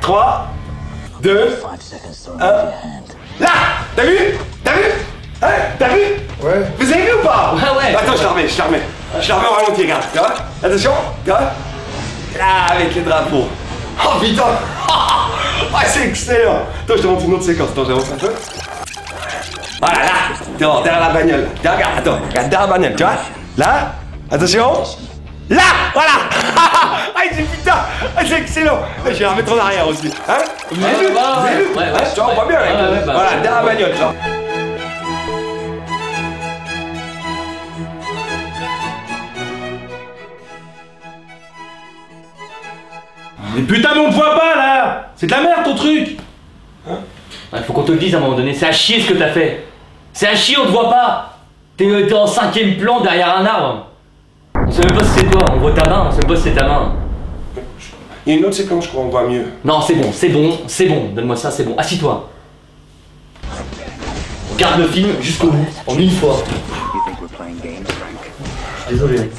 3, 2, 1. Là! T'as vu? T'as vu? Hein? T'as vu? Ouais. Vous avez vu ou pas? Ouais, ouais. Attends, je la remets, je la remets. Je la remets au ralenti, regarde. Regarde. Attention, regarde. Là, avec les drapeaux. Oh putain! Ah, c'est excellent! Attends, je te montre une autre séquence. Attends, j'avance un peu. Voilà, là! Attends, derrière la bagnole. Là, regarde, attends, regarde derrière la bagnole, tu vois? Là, attention! Là! Voilà! Ah, j'ai putain! Ah, c'est excellent! Je vais la remettre en arrière aussi. Hein? Vous avez vu? Vous avez vu? Tu vois, on voit bien avec nous. Voilà, derrière la bagnole, tu vois. Mais putain, mais on te voit pas là! C'est de la merde ton truc! Hein? Ouais, faut qu'on te le dise à un moment donné, c'est à chier ce que t'as fait! C'est à chier, on te voit pas! T'es en cinquième plan derrière un arbre! On sait même pas si c'est toi, on voit ta main, on sait même pas si c'est ta main! Il y a une autre séquence, je crois, on voit mieux! Non, c'est bon, donne-moi ça, c'est bon, assis-toi! Regarde le film jusqu'au bout, en une fois! Désolé!